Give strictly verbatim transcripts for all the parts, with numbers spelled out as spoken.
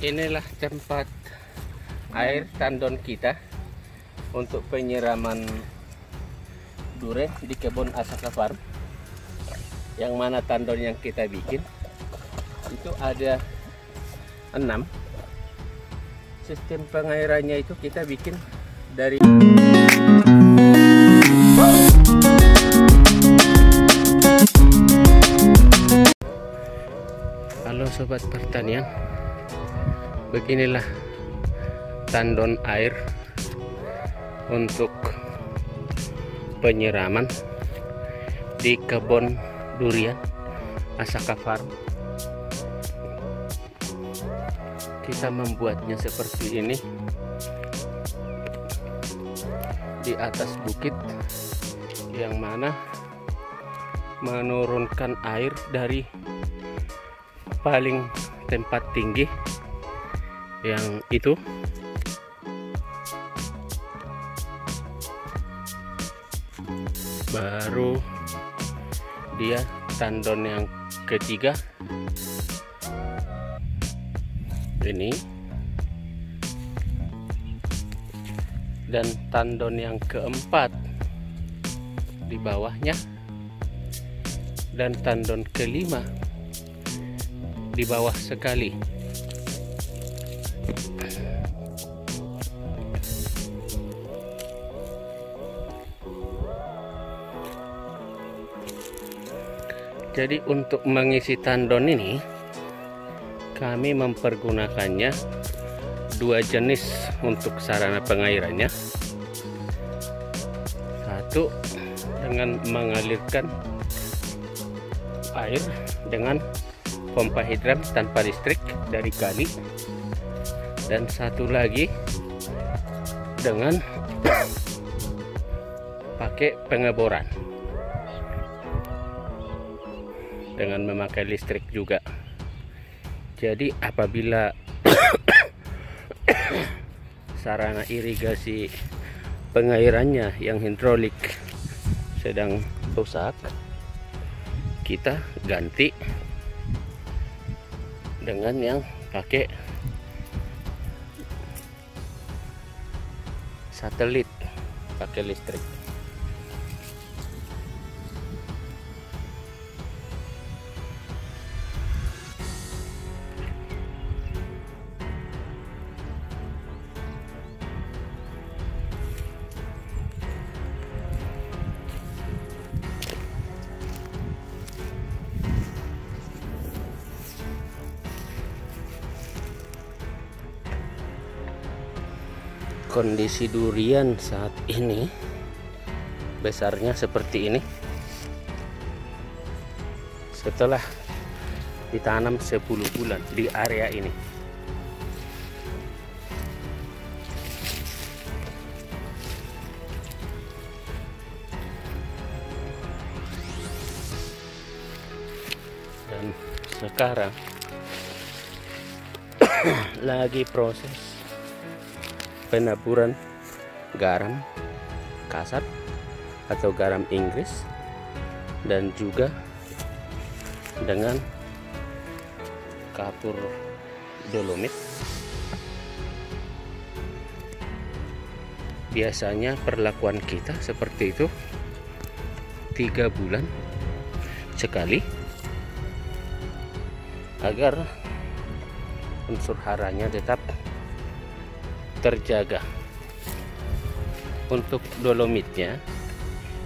Inilah tempat air tandon kita untuk penyiraman durian di kebun Asaka Farm. Yang mana tandon yang kita bikin itu ada enam. Sistem pengairannya itu kita bikin dari Halo sobat pertanian, beginilah tandon air untuk penyiraman di kebun durian Asaka Farm. Kita membuatnya seperti ini di atas bukit, yang mana menurunkan air dari paling tempat tinggi yang itu. Baru dia tandon yang ketiga ini, dan tandon yang keempat di bawahnya, dan tandon kelima di bawah sekali. Jadi untuk mengisi tandon ini kami mempergunakannya dua jenis untuk sarana pengairannya. Satu, dengan mengalirkan air dengan pompa hidran tanpa listrik dari kali, dan satu lagi dengan pakai pengeboran dengan memakai listrik juga. Jadi apabila sarana irigasi pengairannya yang hidrolik sedang rusak, kita ganti dengan yang pakai satelit, pakai listrik. Kondisi durian saat ini besarnya seperti ini. Setelah ditanam sepuluh bulan di area ini, dan sekarang lagi proses penaburan garam kasar atau garam Inggris, dan juga dengan kapur dolomit. Biasanya perlakuan kita seperti itu tiga bulan sekali, agar unsur haranya tetap terjaga. Untuk dolomitnya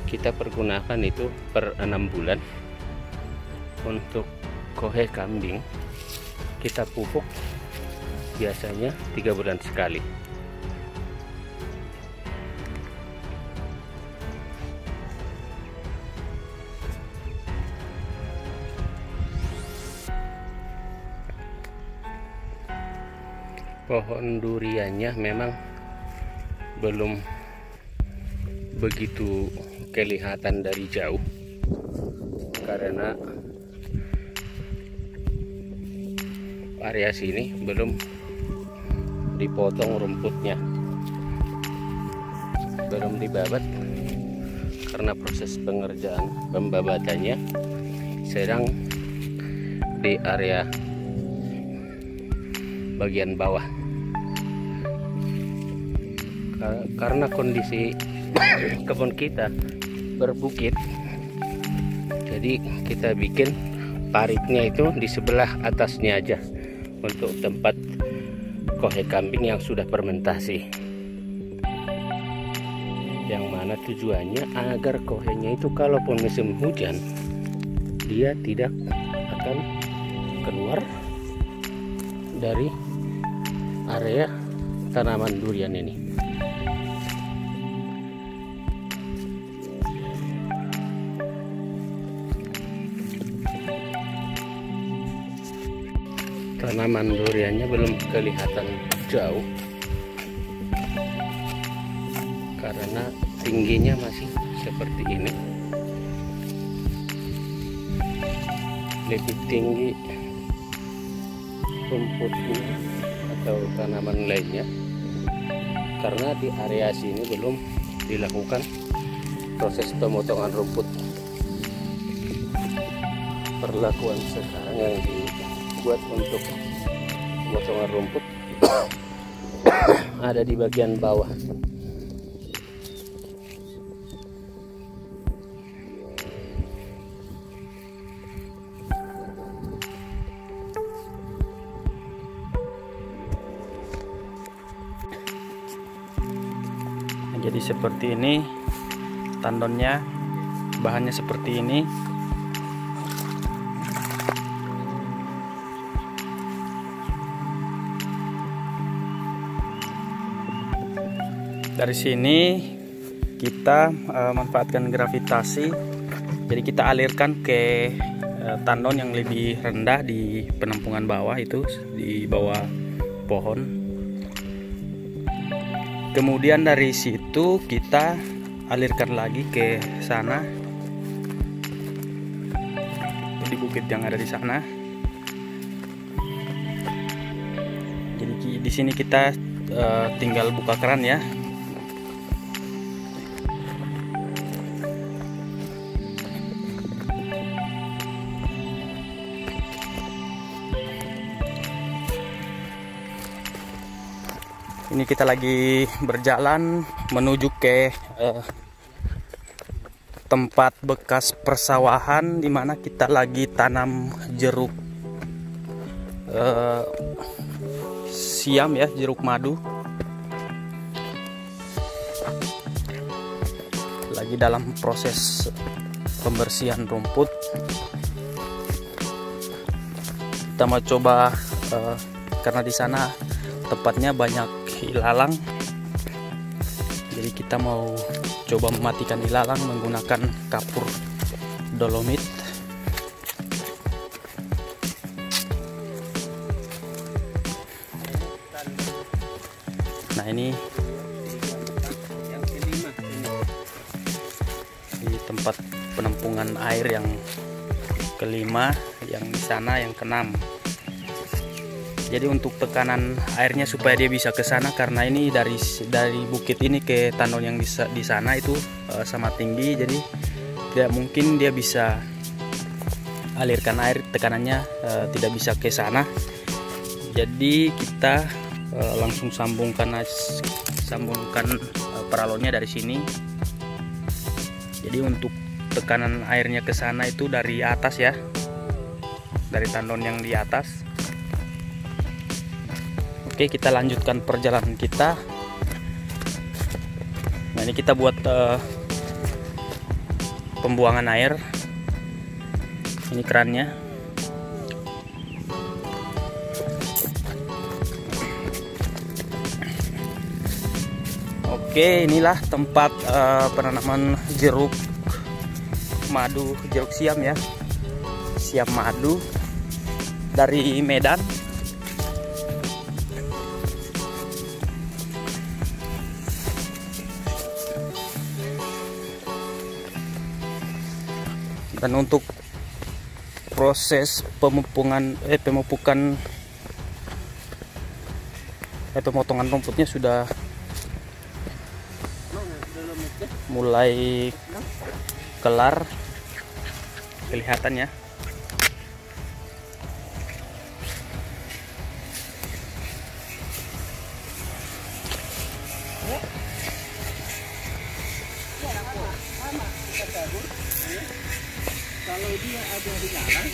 kita pergunakan itu per enam bulan. Untuk kohe kambing kita pupuk biasanya tiga bulan sekali. Pohon duriannya memang belum begitu kelihatan dari jauh karena area sini belum dipotong rumputnya, belum dibabat karena proses pengerjaan pembabatannya sedang di area bagian bawah. Karena kondisi kebun kita berbukit, jadi kita bikin paritnya itu di sebelah atasnya aja untuk tempat kohe kambing yang sudah fermentasi, yang mana tujuannya agar kohenya itu kalaupun musim hujan dia tidak akan keluar dari area tanaman durian ini. Tanaman duriannya belum kelihatan jauh karena tingginya masih seperti ini, lebih tinggi rumputnya atau tanaman lainnya, karena di area sini belum dilakukan proses pemotongan rumput. Perlakuan sekarang yang dibuat untuk pemotongan rumput ada di bagian bawah. Jadi seperti ini tandonnya, bahannya seperti ini. Dari sini kita uh, manfaatkan gravitasi, jadi kita alirkan ke uh, tandon yang lebih rendah di penampungan bawah itu, di bawah pohon. Kemudian dari situ kita alirkan lagi ke sana, di bukit yang ada di sana. Jadi di sini kita uh, tinggal buka keran ya. Ini kita lagi berjalan menuju ke eh, tempat bekas persawahan di mana kita lagi tanam jeruk eh, siam ya, jeruk madu. Lagi dalam proses pembersihan rumput. Kita mau coba eh, karena di sana tempatnya banyak ilalang, jadi kita mau coba mematikan ilalang menggunakan kapur dolomit. Nah ini di tempat penampungan air yang kelima, yang di sana yang keenam. Jadi untuk tekanan airnya supaya dia bisa ke sana, karena ini dari dari bukit ini ke tandon yang di, di sana itu e, sama tinggi, jadi tidak mungkin dia bisa alirkan air, tekanannya e, tidak bisa ke sana. Jadi kita e, langsung sambungkan sambungkan e, paralonnya dari sini. Jadi untuk tekanan airnya ke sana itu dari atas ya, dari tandon yang di atas. Oke, kita lanjutkan perjalanan kita. Nah ini kita buat uh, pembuangan air. Ini kerannya. Oke, inilah tempat uh, penanaman jeruk madu, jeruk siam ya, siam madu dari Medan. Dan untuk proses pemupungan eh pemupukan eh, pemotongan rumputnya sudah mulai kelar kelihatannya. Kalau dia ada di jalan,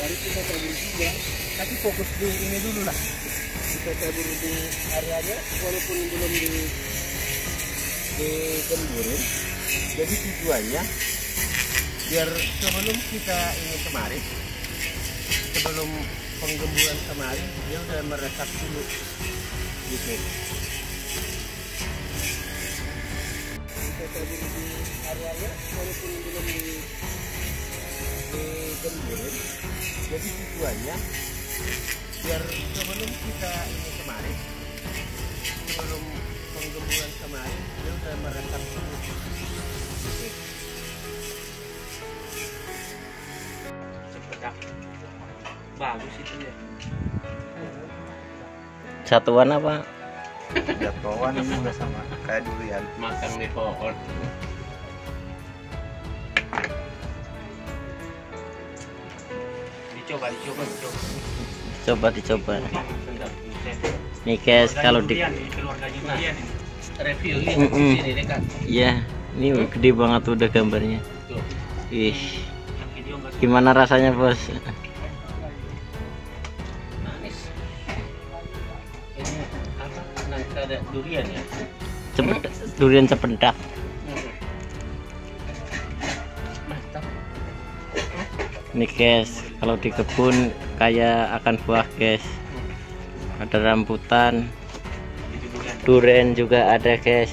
baru kita cabur juga. Tapi fokus di ini dulu lah. Kita cabur di area-area, walaupun belum di digemburin. Jadi tujuannya biar sebelum kita ini kemari, sebelum penggemburan kemari, dia udah meresap dulu gitu. Kita cabur di area-area, walaupun belum di digemburin. Jadi tujuannya biar sebelum kita ini kemari, sebelum penggemburan kemari, dia udah meresap dulu gitu. Bagus itu ya. Satuan apa? Jatuhan ini udah sama kayak dulu ya. Makan di pohon. Dicoba, dicoba, dicoba. Coba dicoba. Nih guys, kalau di keluarga juga ya. Review lihat di sini dekat. Iya, ini gede banget udah gambarnya. Ih. Gimana rasanya, Bos? Ada durian ya, Cepet, durian cepedak. Ini guys, kalau di kebun kayak akan buah guys, ada rambutan, durian juga ada guys.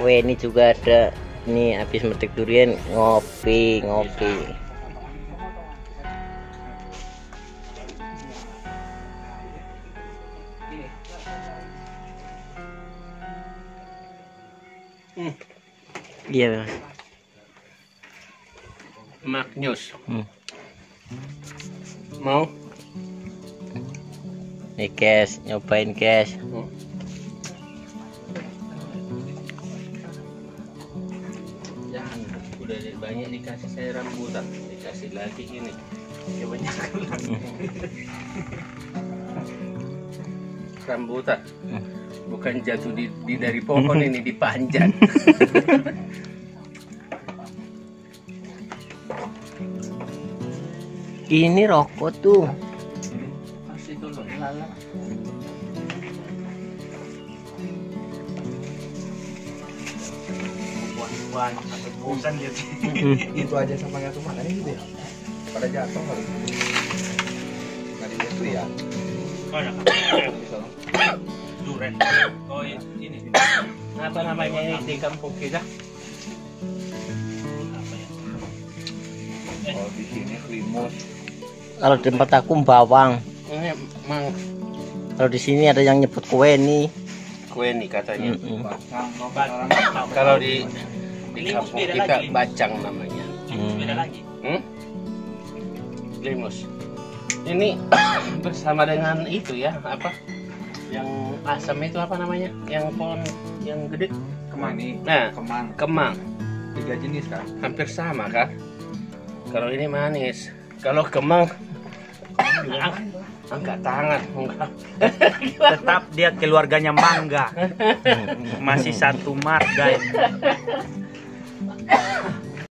Weh, ini juga ada nih, habis metik durian ngopi ngopi. Hmm. Iya. Magnus. Hmm. Mau? Nih guys, nyobain guys. Hmm. Jangan, udah banyak dikasih saya rambutan, dikasih lagi ini. Coba nyangkul lagi. Rambutan. Hmm. Bukan jatuh di, di dari pohon ini, dipanjat. Ini rokok tuh. Itu aja sama jatuh mana gitu ya? Pada jatuh kali. Nggak dijatuh ya? Duren. Oh ini. Apa namanya ini di kampung kita? Apa ya? Oh di sini limus. Kalau di tempat aku bawang. Ini mang. Kalau di sini ada yang nyebut kueni. Kueni katanya. Mm-hmm. Kalau di di kampung kita bacang namanya. Beda lagi. Hmm? Limus. Ini bersama dengan itu ya apa? Yang asam itu apa namanya? Yang pohon yang gede? Kemang nih. Nah, kemang. Kemang. Tiga jenis kan? Hampir sama kan? Kalau ini manis. Kalau kemang ang angkat tangan. Enggak. Tetap dia keluarganya mangga. Masih satu marga.